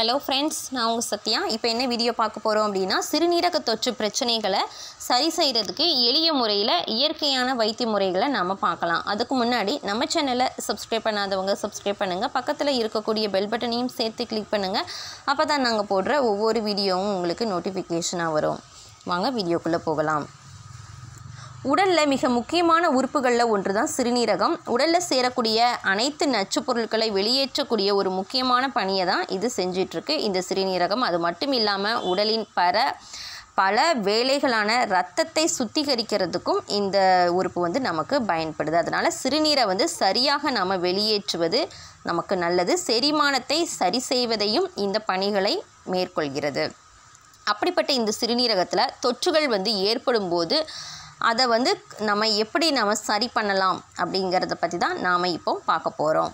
Hello friends, நான் உங்க சத்யா. இப்போ என்ன வீடியோ பார்க்க போறோம் அப்படினா சிறுநீரக தொற்று பிரச்சனைகளை சரி செய்யிறதுக்கு எளிய முறையில் இயற்கையான வைத்திய முறைகளை நாம பார்க்கலாம். அதுக்கு முன்னாடி நம்ம சேனலை subscribe பண்ணாதவங்க subscribe பண்ணுங்க. பக்கத்துல இருக்கக்கூடிய பெல் பட்டனையும் சேர்த்து கிளிக் பண்ணுங்க. அப்பதான் நாங்க போடுற ஒவ்வொரு வீடியோவும் உங்களுக்கு நோட்டிஃபிகேஷனா வரும். வாங்க வீடியோக்குள்ள போகலாம். உடல்ல மிக முக்கியமான உறுப்புகள்ல ஒன்றுதான் சிறுநீரகம். உடல்ல சேரக்கூடிய அனைத்து நச்சுப் பொருட்களை வெளியேற்றக்கூடிய ஒரு முக்கியமான பணியை தான் இது செஞ்சிட்டு இருக்கு இந்த சிறுநீரகம். அது மட்டும் இல்லாம உடலின் பல வேளைகளான இரத்தத்தை சுத்திகரிக்கிறதுக்கும் இந்த உறுப்பு வந்து நமக்கு பயன்படுது. அதனால சிறுநீரை வந்து சரியாக நாம வெளியேற்றுவது நமக்கு நல்லது. செரிமானத்தை சரி செய்வதையும் இந்த பணிகளை மேற்கொள்கிறது. அப்படிப்பட்ட இந்த சிறுநீரகத்துல தொற்றுகள் வந்து ஏற்படும் போது அதை வந்து நம்ம எப்படி நம்ம சரி பண்ணலாம் அப்படிங்கறத பத்தி தான் நாம இப்போ பார்க்க போறோம்.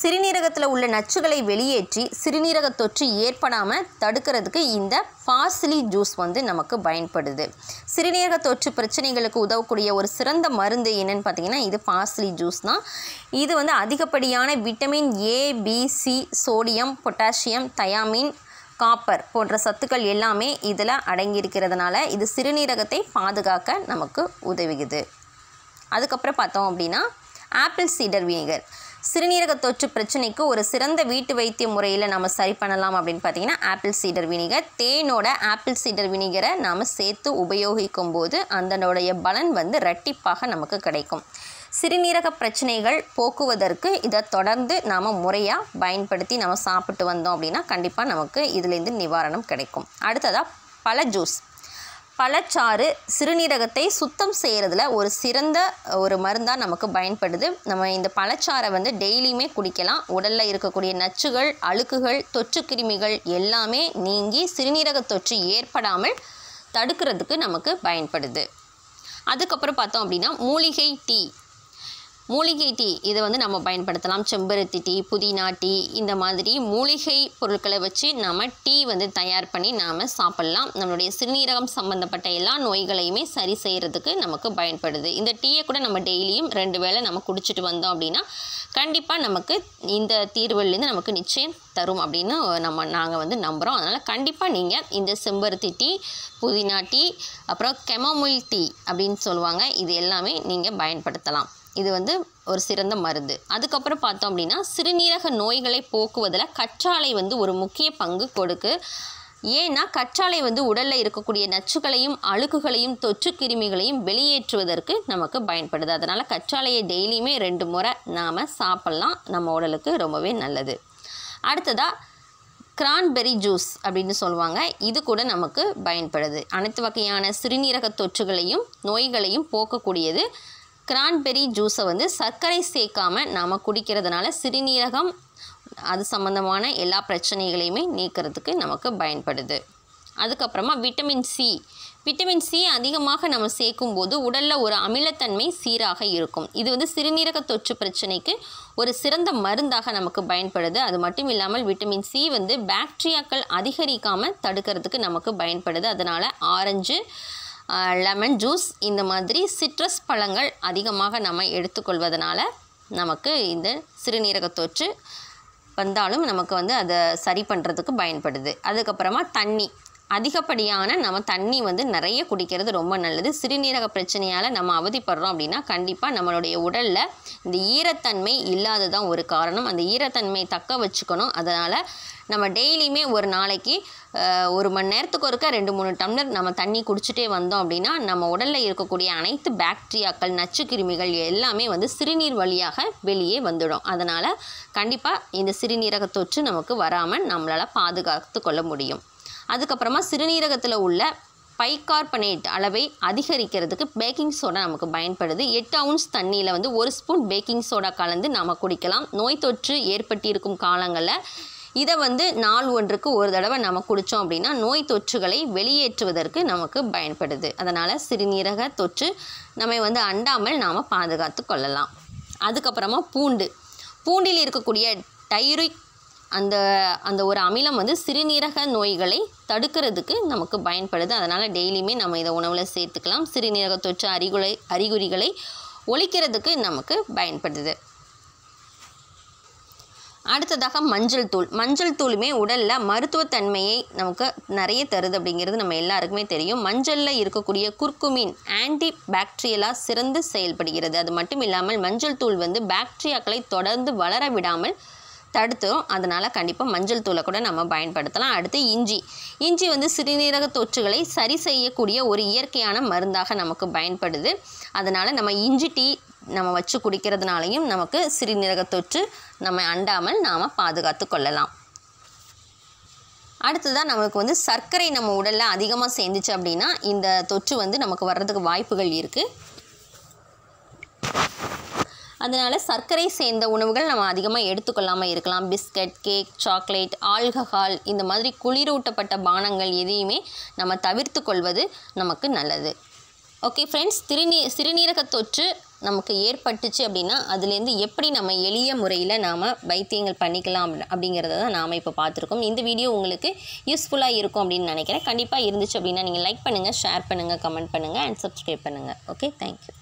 சிறுநீரகத்துல உள்ள நச்சுகளை வெளியேற்றி சிறுநீரக தொற்று ஏற்படாம தடுக்கிறதுக்கு இந்த பாசிலி ஜூஸ் வந்து நமக்கு பயன்படுது. சிறுநீரக தொற்று பிரச்சனைகளுக்கு உதவக்கூடிய ஒரு சிறந்த மருந்து என்னன்னு பாத்தீங்கன்னா இது பாசிலி ஜூஸ் தான். இது வந்து அதிகப்படியான vitamin A, B, C, sodium, potassium, thiamine, copper போன்ற சத்துக்கள் எல்லாமே இதில் அடங்கியிருக்கிறதுனால இது சிறுநீரகத்தை பாதுகாக்க நமக்கு உதவுகிறது. அதுக்கப்புறம் பார்த்தோம் அப்படின்னா ஆப்பிள் சீடர் வினிகர் சிறுநீரக தொற்று பிரச்சனைக்கு ஒரு சிறந்த வீட்டு வைத்திய முறையில் நம்ம சரி பண்ணலாம் அப்படின்னு பார்த்தீங்கன்னா ஆப்பிள் சீடர் வினிகர். தேனோட ஆப்பிள் சீடர் வினிகரை நாம் சேர்த்து உபயோகிக்கும் போது அதனுடைய பலன் வந்து இரட்டிப்பாக நமக்கு கிடைக்கும். சிறுநீரக பிரச்சனைகள் போக்குவதற்கு இதை தொடர்ந்து நாம் முறையாக பயன்படுத்தி நம்ம சாப்பிட்டு வந்தோம் அப்படின்னா கண்டிப்பாக நமக்கு இதிலேருந்து நிவாரணம் கிடைக்கும். அடுத்ததாக பழ ஜூஸ். பழச்சாறு சிறுநீரகத்தை சுத்தம் செய்கிறதுல ஒரு சிறந்த ஒரு மருந்தாக நமக்கு பயன்படுது. நம்ம இந்த பழச்சாறை வந்து டெய்லியுமே குடிக்கலாம். உடலில் இருக்கக்கூடிய நச்சுகள், அழுக்குகள், தொற்று கிருமிகள் எல்லாமே நீங்கி சிறுநீரக தொற்று ஏற்படாமல் தடுக்கிறதுக்கு நமக்கு பயன்படுது. அதுக்கப்புறம் பார்த்தோம் அப்படின்னா மூலிகை டீ. மூலிகை டீ இதை வந்து நம்ம பயன்படுத்தலாம். செம்பருத்தி டீ, புதினா டீ, இந்த மாதிரி மூலிகை பொருட்களை வச்சு நாம் டீ வந்து தயார் பண்ணி நாம் சாப்பிடலாம். நம்மளுடைய சிறுநீரகம் சம்பந்தப்பட்ட எல்லா நோய்களையுமே சரி செய்கிறதுக்கு நமக்கு பயன்படுது. இந்த டீயை கூட நம்ம டெய்லியும் 2 வேளை நம்ம குடிச்சிட்டு வந்தோம் அப்படின்னா கண்டிப்பாக நமக்கு இந்த தீர்வுலேருந்து நமக்கு நிச்சயம் தரும் அப்படின்னு நாங்கள் வந்து நம்புகிறோம். அதனால் கண்டிப்பாக நீங்கள் இந்த செம்பருத்தி டீ, புதினா டீ, அப்புறம் கெமோமில் டீ அப்படின்னு சொல்லுவாங்க, இது எல்லாமே நீங்கள் பயன்படுத்தலாம். இது வந்து ஒரு சிறந்த மருந்து. அதுக்கப்புறம் பார்த்தோம் அப்படின்னா சிறுநீரக நோய்களை போக்குவதில் கற்றாழை வந்து ஒரு முக்கிய பங்கு கொடுக்கு. ஏன்னா கற்றாழை வந்து உடலில் இருக்கக்கூடிய நச்சுகளையும் அழுக்குகளையும் தொற்று கிருமிகளையும் வெளியேற்றுவதற்கு நமக்கு பயன்படுது. அதனால் கற்றாழையை டெய்லியுமே 2 முறை நாம் சாப்பிட்லாம். நம்ம உடலுக்கு ரொம்பவே நல்லது. அடுத்ததாக கிரான்பெரி ஜூஸ் அப்படின்னு சொல்லுவாங்க. இது கூட நமக்கு பயன்படுது. அனைத்து வகையான சிறுநீரக தொற்றுகளையும் நோய்களையும் போக்கக்கூடியது. கிரான்பெரி ஜூஸை வந்து சர்க்கரை சேர்க்காமல் நாம் குடிக்கிறதுனால சிறுநீரகம் அது சம்பந்தமான எல்லா பிரச்சனைகளையுமே நீக்கிறதுக்கு நமக்கு பயன்படுது. அதுக்கப்புறமா விட்டமின் சி. விட்டமின் சி அதிகமாக நம்ம சேர்க்கும் போது உடலில் ஒரு அமிலத்தன்மை சீராக இருக்கும். இது வந்து சிறுநீரக தொற்று பிரச்சனைக்கு ஒரு சிறந்த மருந்தாக நமக்கு பயன்படுது. அது மட்டும் இல்லாமல் விட்டமின் சி வந்து பாக்டீரியாக்கள் அதிகரிக்காமல் தடுக்கிறதுக்கு நமக்கு பயன்படுது. அதனால் ஆரஞ்சு, லெமன் ஜூஸ், இந்த மாதிரி சிட்ரஸ் பழங்கள் அதிகமாக நம்ம எடுத்துக்கொள்வதனால நமக்கு இந்த சிறுநீரக தொற்று வந்தாலும் நமக்கு வந்து அதை சரி பண்ணுறதுக்கு பயன்படுது. அதுக்கப்புறமா தண்ணி. அதிகப்படியான நம்ம தண்ணி வந்து நிறைய குடிக்கிறது ரொம்ப நல்லது. சிறுநீரக பிரச்சனையால் நம்ம அவதிப்படுறோம் அப்படின்னா கண்டிப்பாக நம்மளுடைய உடலில் இந்த ஈரத்தன்மை இல்லாததான் ஒரு காரணம். அந்த ஈரத்தன்மையை தக்க வச்சுக்கணும். அதனால் நம்ம டெய்லியுமே ஒரு நாளைக்கு 1 மணி நேரத்துக்கு ஒருக்க 2-3 டம்ளர் நம்ம தண்ணி குடிச்சிட்டே வந்தோம் அப்படின்னா நம்ம உடலில் இருக்கக்கூடிய அனைத்து பாக்டீரியாக்கள், நச்சு கிருமிகள் எல்லாமே வந்து சிறுநீர் வழியாக வெளியே வந்துடும். அதனால் கண்டிப்பாக இந்த சிறுநீரக தொற்று நமக்கு வராமல் நம்மளால் பாதுகாத்து கொள்ள முடியும். அதுக்கப்புறமா சிறுநீரகத்தில் உள்ள பைகார்பனேட் அளவை அதிகரிக்கிறதுக்கு பேக்கிங் சோடா நமக்கு பயன்படுது. 8 அவுன்ஸ் தண்ணியில் வந்து 1 ஸ்பூன் பேக்கிங் சோடா கலந்து நாம் குடிக்கலாம். நோய் தொற்று ஏற்பட்டிருக்கும் காலங்களில் இதை வந்து நாள் ஒன்றுக்கு 1 தடவை நம்ம குடித்தோம் அப்படின்னா நோய் தொற்றுகளை வெளியேற்றுவதற்கு நமக்கு பயன்படுது. அதனால் சிறுநீரக தொற்று நம்மை வந்து அண்டாமல் நாம் பாதுகாத்து கொள்ளலாம். அதுக்கப்புறமா பூண்டு. பூண்டில் இருக்கக்கூடிய டைரிக் அந்த ஒரு அமிலம் வந்து சிறுநீரக நோய்களை தடுக்கிறதுக்கு நமக்கு பயன்படுது. அதனால் டெய்லியுமே நம்ம இதை உணவில் சேர்த்துக்கலாம். சிறுநீரக தொற்று அறிகுறிகளை ஒழிக்கிறதுக்கு நமக்கு பயன்படுது. அடுத்ததாக மஞ்சள் தூள். மஞ்சள் தூளுமே உடலில் மருத்துவத்தன்மையை நமக்கு நிறைய தருது அப்படிங்கிறது நம்ம எல்லாருக்குமே தெரியும். மஞ்சளில் இருக்கக்கூடிய குர்குமின் ஆன்டி பாக்டீரியலாக சிறந்து செயல்படுகிறது. அது மட்டும் இல்லாமல் மஞ்சள் தூள் வந்து பாக்டீரியாக்களை தொடர்ந்து வளர விடாமல் தடுத்துரும். அதனால் கண்டிப்பாக மஞ்சள் தூளை கூட நம்ம பயன்படுத்தலாம். அடுத்து இஞ்சி. இஞ்சி வந்து சிறுநீரக தொற்றுகளை சரி செய்யக்கூடிய ஒரு இயற்கையான மருந்தாக நமக்கு பயன்படுது. அதனால் நம்ம இஞ்சி டீ நம்ம வச்சு குடிக்கிறதுனாலையும் நமக்கு சிறுநீரக தொற்று நம்ம அண்டாமல் நாம் பாதுகாத்து கொள்ளலாம். அடுத்ததான் நமக்கு வந்து சர்க்கரை நம்ம உடலில் அதிகமாக சேர்ந்துச்சு அப்படின்னா இந்த தொற்று வந்து நமக்கு வர்றதுக்கு வாய்ப்புகள் இருக்குது. அதனால் சர்க்கரை சேர்ந்த உணவுகள் நம்ம அதிகமாக எடுத்துக்கொள்ளாமல் இருக்கலாம். பிஸ்கட், கேக், சாக்லேட், ஆல்கஹால் இந்த மாதிரி குளிரூட்டப்பட்ட பானங்கள் எதையுமே நம்ம தவிர்த்து கொள்வது நமக்கு நல்லது. ஓகே ஃப்ரெண்ட்ஸ், சிறுநீரக தொற்று நமக்கு ஏற்பட்டுச்சு அப்படின்னா அதுலேருந்து எப்படி நம்ம எளிய முறையில் நாம் வைத்தியங்கள் பண்ணிக்கலாம் அப்படிங்கிறத தான் நாம் இப்போ பார்த்துருக்கோம். இந்த வீடியோ உங்களுக்கு யூஸ்ஃபுல்லாக இருக்கும் அப்படின்னு நினைக்கிறேன். கண்டிப்பாக இருந்துச்சு அப்படின்னா நீங்கள் லைக் பண்ணுங்கள், ஷேர் பண்ணுங்கள், கமெண்ட் பண்ணுங்கள் அண்ட் சப்ஸ்கிரைப் பண்ணுங்கள். Okay, thank you.